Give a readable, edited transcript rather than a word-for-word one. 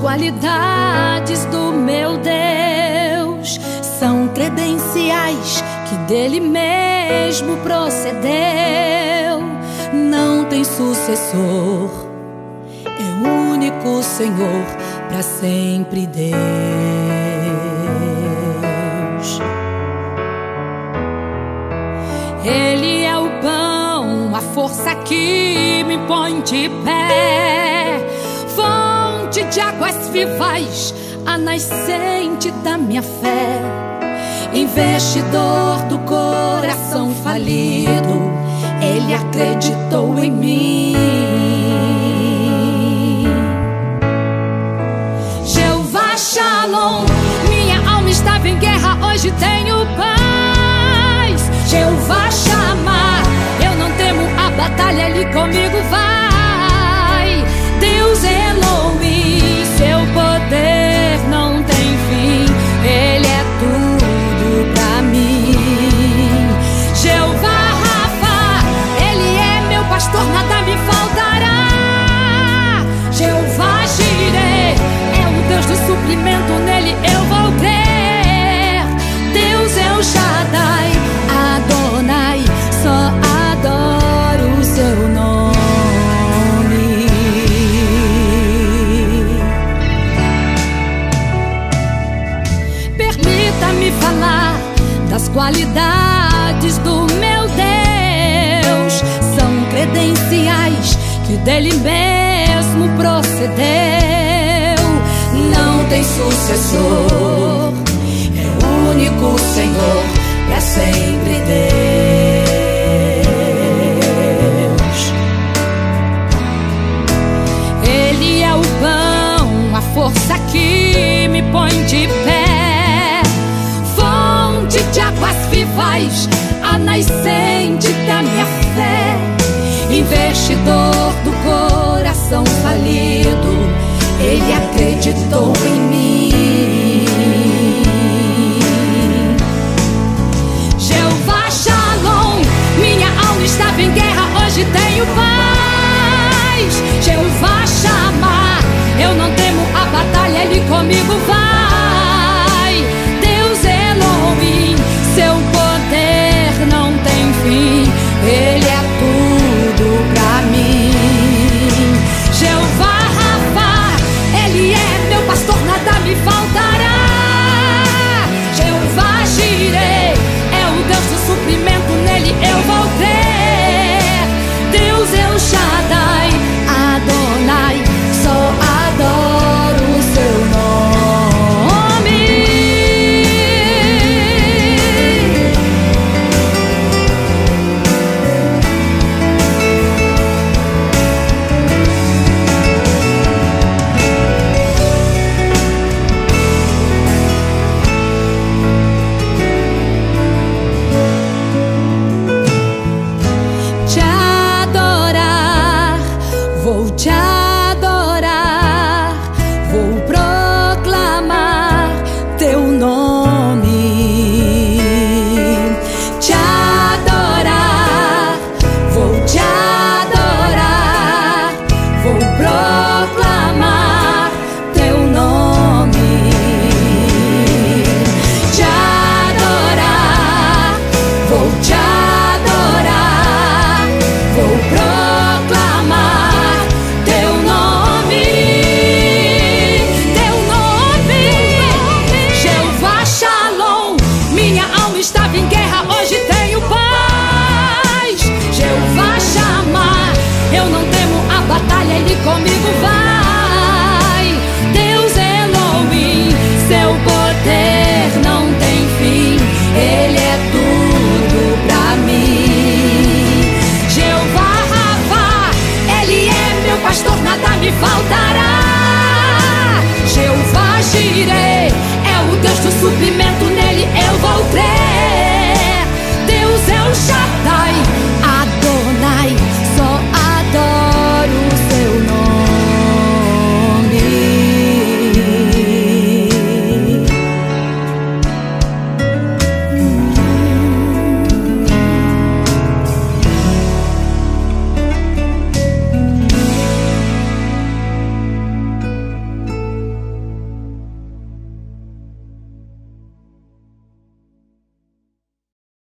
Qualidades do meu Deus são credenciais que dele mesmo procedeu. Não tem sucessor, é o único Senhor, para sempre Deus. Ele é o pão, a força que me põe de pé, fonte de águas vivas, a nascente da minha fé. Investidor do coração falido, ele acreditou em mim. Jeová Shalom, minha alma estava em guerra, hoje tenho paz. Jeová Shamá, eu não temo a batalha, ele comigo vai. Deus Elohim, seu poder não tem fim, ele é tudo pra mim. Jeová Rafah, ele é meu pastor, nada me faltará. Jeová Jireh, é o Deus do suprimento, nele eu vou crer. Deus El Shaddai, Adonai, só adoro o seu nome. Das qualidades do meu Deus são credenciais que dele mesmo procedeu. Não tem sucessor, é o único Senhor, para sempre Deus. Ele é o pão, a força que me põe de pé, de águas vivas, a nascente da minha fé. Investidor do coração falido, ele acreditou em mim. Jeová Shalom, minha alma estava em guerra, hoje tenho paz. Jeová Shamá, eu não temo a batalha, ele comigo vai. Deus Elohim, seu poder não tem fim, ele é tudo pra mim. Jeová Rafah, ele é meu pastor, nada me faltará. Jeová Jireh, é o Deus do suprimento, nele eu vou crer. Deus El Shaddai, Adonai, só adoro o seu nome. Comigo vai, Deus Elohim, seu poder não tem fim, ele é tudo pra mim. Jeová Rafah, ele é meu pastor, nada me faltará. Jeová Jireh, é o Deus do suprimento.